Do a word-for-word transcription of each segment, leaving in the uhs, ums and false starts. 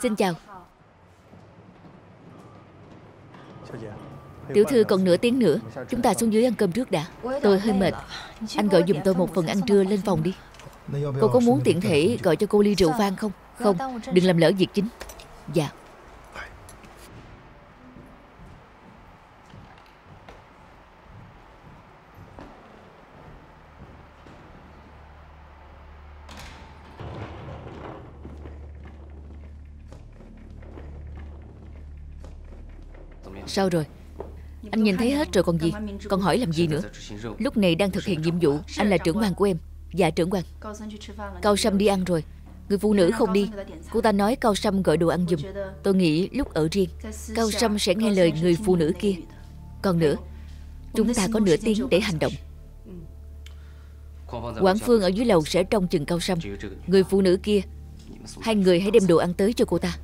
Xin chào. Tiểu thư còn nửa tiếng nữa, chúng ta xuống dưới ăn cơm trước đã. Tôi hơi mệt. Anh gọi giùm tôi một phần ăn trưa lên phòng đi. Cô có muốn tiện thể gọi cho cô ly rượu vang không? Không, đừng làm lỡ việc chính. Dạ. Sao rồi? Anh nhìn thấy hết rồi còn gì? Còn hỏi làm gì nữa? Lúc này đang thực hiện nhiệm vụ. Anh là trưởng quan của em. Dạ trưởng quan. Cao Sâm đi ăn rồi. Người phụ nữ không đi. Cô ta nói Cao Sâm gọi đồ ăn giùm. Tôi nghĩ lúc ở riêng, Cao Sâm sẽ nghe lời người phụ nữ kia. Còn nữa, chúng ta có nửa tiếng để hành động. Quảng Phương ở dưới lầu sẽ trông chừng Cao Sâm. Người phụ nữ kia, hai người hãy đem đồ ăn tới cho cô ta.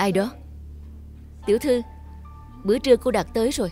Ai đó? Tiểu thư, bữa trưa cô đặt tới rồi.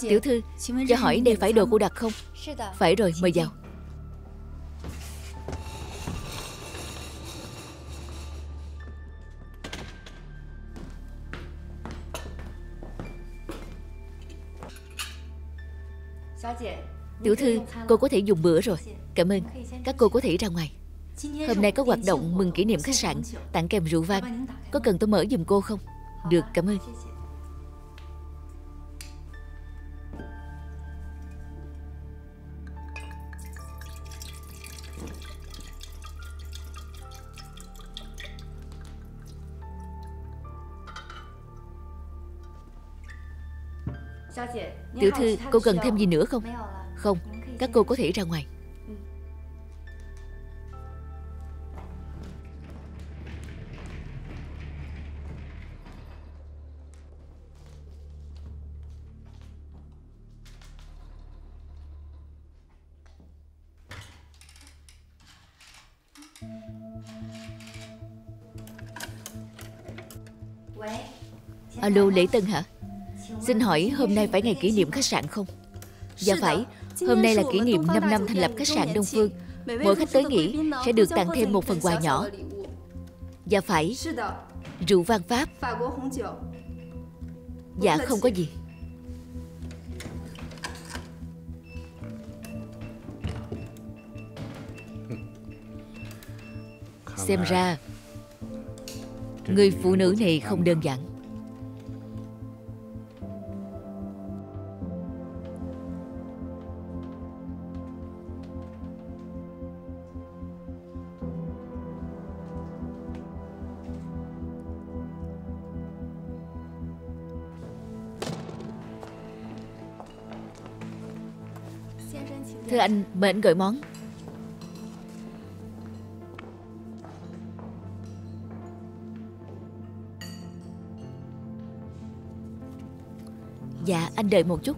Tiểu thư, cho hỏi đây phải đồ cô đặt không? Phải rồi, mời vào. Tiểu thư, cô có thể dùng bữa rồi. Cảm ơn. Các cô có thể ra ngoài. Hôm nay có hoạt động mừng kỷ niệm khách sạn, tặng kèm rượu vang. Có cần tôi mở giùm cô không? Được, cảm ơn. Tiểu thư, cô cần thêm gì nữa không? Không, các cô có thể ra ngoài. Alo, Lễ Tân hả? Xin hỏi hôm nay phải ngày kỷ niệm khách sạn không? Dạ phải, hôm nay là kỷ niệm năm năm thành lập khách sạn Đông Phương. Mỗi khách tới nghỉ sẽ được tặng thêm một phần quà nhỏ. Dạ phải, rượu vang Pháp. Dạ không có gì. Xem ra người phụ nữ này không đơn giản. Thưa anh, mời anh gọi món. Dạ, anh đợi một chút.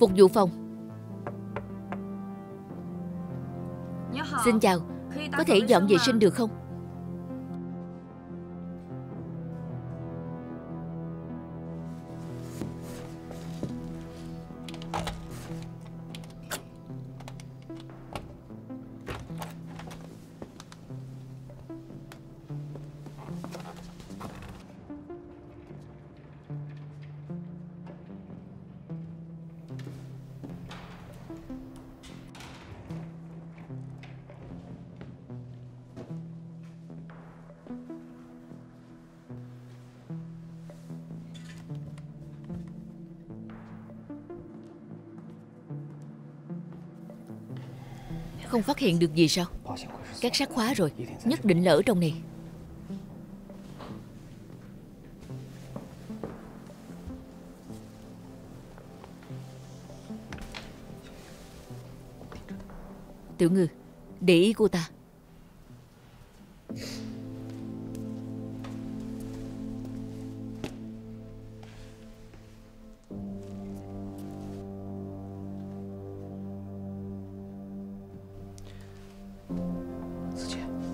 Phục vụ phòng. Xin chào, có thể dọn vệ sinh được không? Không phát hiện được gì sao? Các sát khóa rồi, nhất định lỡ trong này. Tiểu Ngư, để ý cô ta.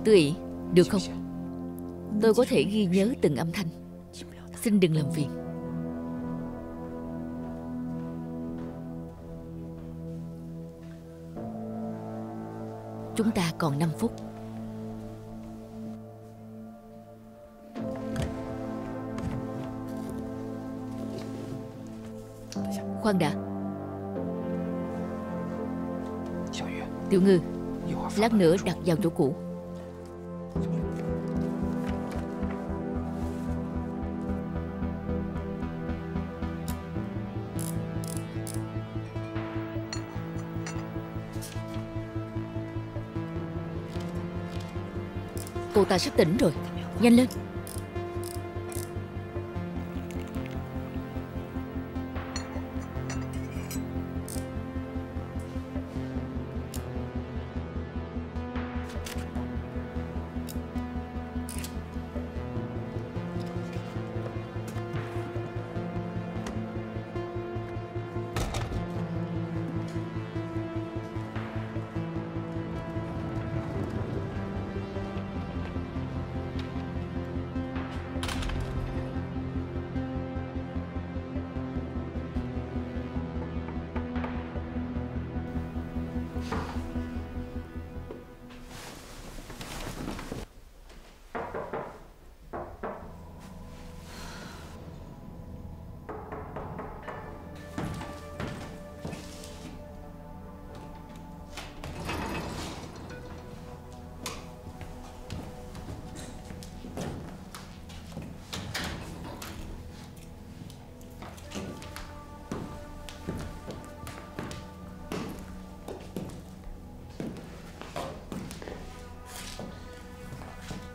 Tư Ý, được không? Tôi có thể ghi nhớ từng âm thanh. Xin đừng làm phiền. Chúng ta còn năm phút. Khoan đã. Tiểu Ngư, lát nữa đặt vào chỗ cũ. Cô ta sắp tỉnh rồi, nhanh lên.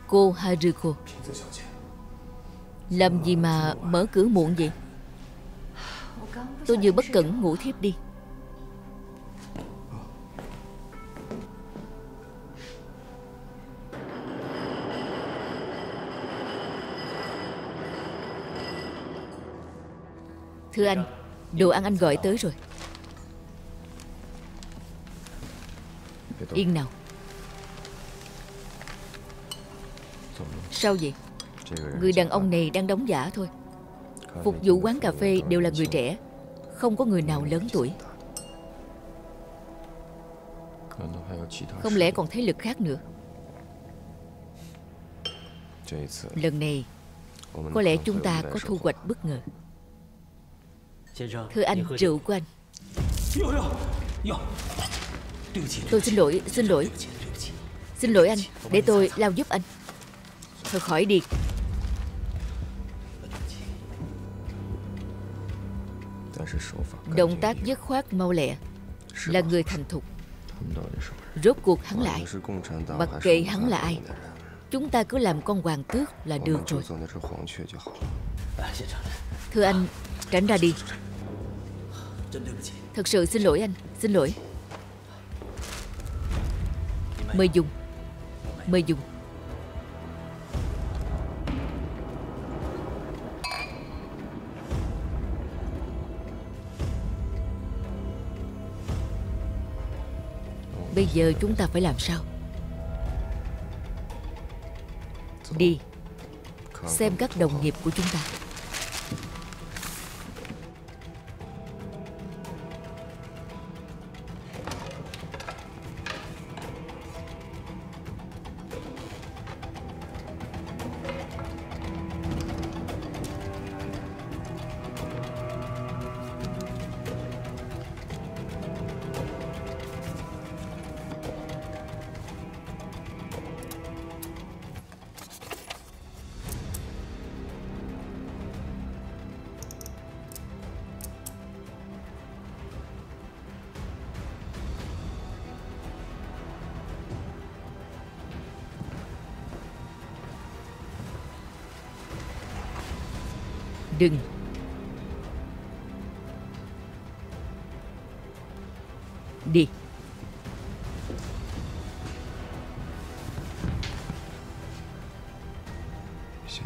Cô Haruko, làm gì mà mở cửa muộn vậy? Tôi vừa bất cẩn ngủ thiếp đi. Thưa anh, đồ ăn anh gọi tới rồi. Yên nào. Sao vậy? Người đàn ông này đang đóng giả thôi. Phục vụ quán cà phê đều là người trẻ, không có người nào lớn tuổi. Không lẽ còn thế lực khác nữa? Lần này có lẽ chúng ta có thu hoạch bất ngờ. Thưa anh, rượu của anh. Tôi xin lỗi, xin lỗi. Xin lỗi anh, để tôi lao giúp anh. Thôi khỏi đi. Động tác dứt khoát mau lẹ, là người thành thục. Rốt cuộc hắn lại, mặc kệ hắn là ai, chúng ta cứ làm con hoàng tước là được rồi. Thưa anh, tránh ra đi. Thật sự xin lỗi anh, xin lỗi. Mời dùng, mời dùng. Bây giờ chúng ta phải làm sao? Đi xem các đồng nghiệp của chúng ta. Đừng. Đi.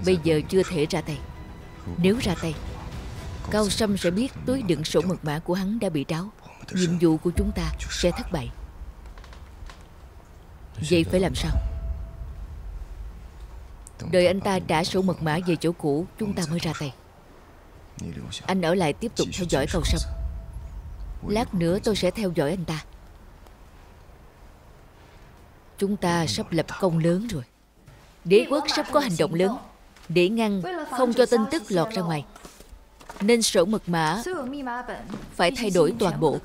Bây giờ chưa thể ra tay. Nếu ra tay, Cao Sâm sẽ biết túi đựng sổ mật mã của hắn đã bị tráo. Nhiệm vụ của chúng ta sẽ thất bại. Vậy phải làm sao? Đợi anh ta trả sổ mật mã về chỗ cũ, chúng ta mới ra tay. Anh ở lại tiếp tục theo dõi Cao Sâm. Lát nữa tôi sẽ theo dõi anh ta. Chúng ta sắp lập công lớn rồi. Đế quốc sắp có hành động lớn. Để ngăn không cho tin tức lọt ra ngoài, nên sổ mật mã phải thay đổi toàn bộ.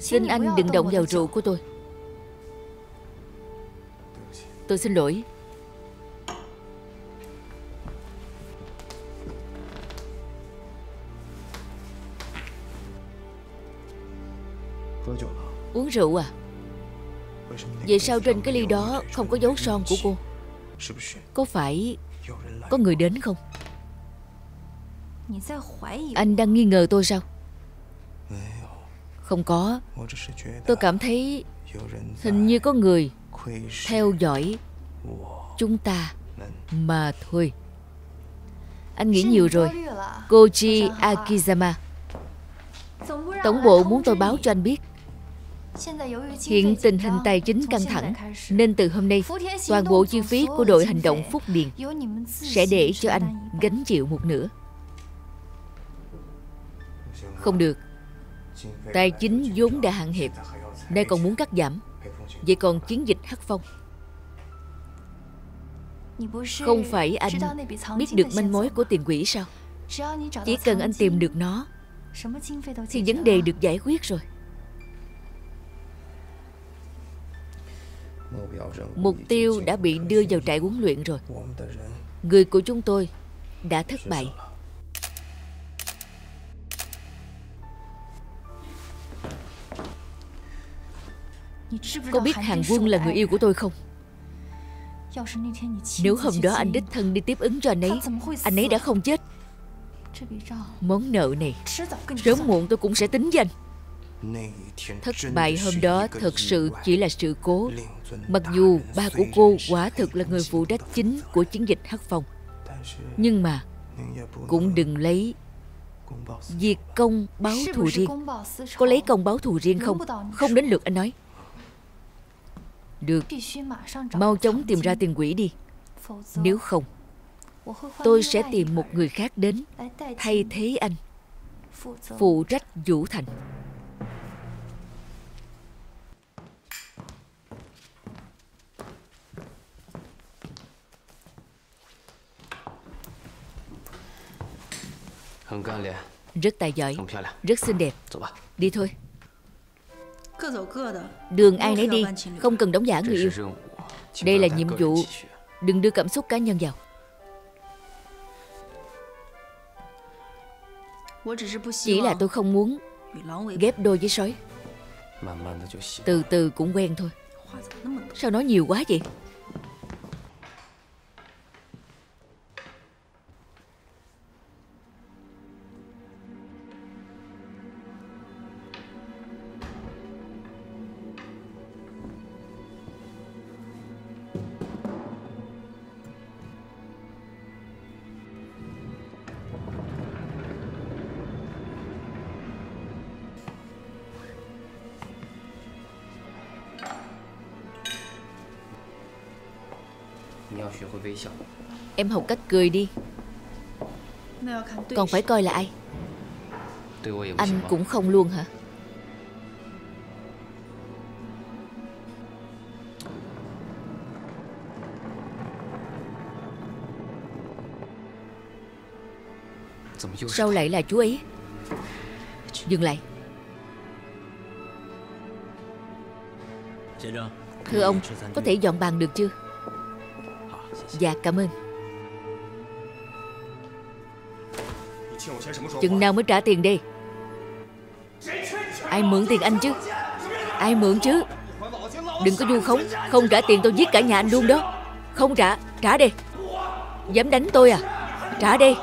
Xin anh đừng động vào rượu của tôi. Tôi xin lỗi. Uống rượu à? Vậy sao trên cái ly đó không có dấu son của cô? Có phải có người đến không? Anh đang nghi ngờ tôi sao? Không có. Tôi cảm thấy hình như có người theo dõi chúng ta mà thôi. Anh nghĩ nhiều rồi. Cô Chi Akizawa, tổng bộ muốn tôi báo cho anh biết. Hiện tình hình tài chính căng thẳng, nên từ hôm nay toàn bộ chi phí của đội hành động Phúc Điền sẽ để cho anh gánh chịu một nửa. Không được. Tài chính vốn đã hạn hẹp, nay còn muốn cắt giảm. Vậy còn chiến dịch Hắc Phong? Không phải anh biết được manh mối của tiền quỹ sao? Chỉ cần anh tìm được nó thì vấn đề được giải quyết rồi. Mục tiêu đã bị đưa vào trại huấn luyện rồi. Người của chúng tôi đã thất bại. Cô biết Hàn Quân là người yêu của tôi không? Nếu hôm đó anh đích thân đi tiếp ứng cho anh ấy, anh ấy đã không chết. Món nợ này sớm muộn tôi cũng sẽ tính với anh. Thất bại hôm đó thật sự chỉ là sự cố. Mặc dù ba của cô quả thực là người phụ trách chính của chiến dịch Hắc Phong, nhưng mà cũng đừng lấy việc công báo thù riêng. Có lấy công báo thù riêng không? Không đến lượt anh nói. Được, mau chóng tìm ra tiền quỹ đi. Nếu không, tôi sẽ tìm một người khác đến thay thế anh, phụ trách Vũ Thành. Rất tài giỏi, rất xinh đẹp. Đi thôi. Đường ai nấy đi, không cần đóng giả người yêu. Đây là nhiệm vụ, đừng đưa cảm xúc cá nhân vào. Chỉ là tôi không muốn ghép đôi với sói. Từ từ cũng quen thôi. Sao nói nhiều quá vậy? Em học cách cười đi. Còn phải coi là ai. Anh cũng không luôn hả? Sao lại là chú ấy? Dừng lại. Thưa ông, có thể dọn bàn được chưa? Dạ, cảm ơn. Chừng nào mới trả tiền đi? Ai mượn tiền anh chứ? Ai mượn chứ? Đừng có vu khống. Không trả tiền tôi giết cả nhà anh luôn đó. Không trả, trả đi. Dám đánh tôi à? Trả đi.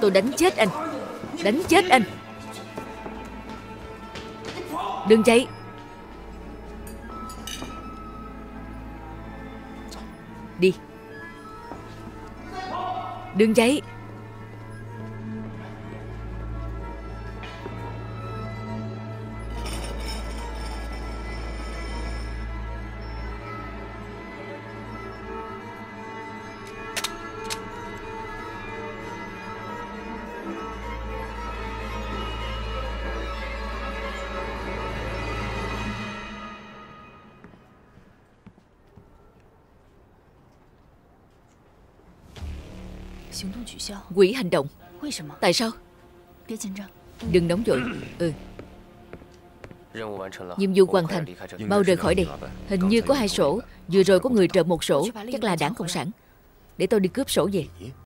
Tôi đánh chết anh. Đánh chết anh. Đừng chạy. đi. Đường giấy. Quỷ hành động. Tại sao? Đừng nóng vội. Ừ. Nhiệm vụ hoàn thành, mau rời khỏi đây. Hình như có hai sổ. Vừa rồi có người trộm một sổ, chắc là đảng Cộng sản. Để tôi đi cướp sổ về.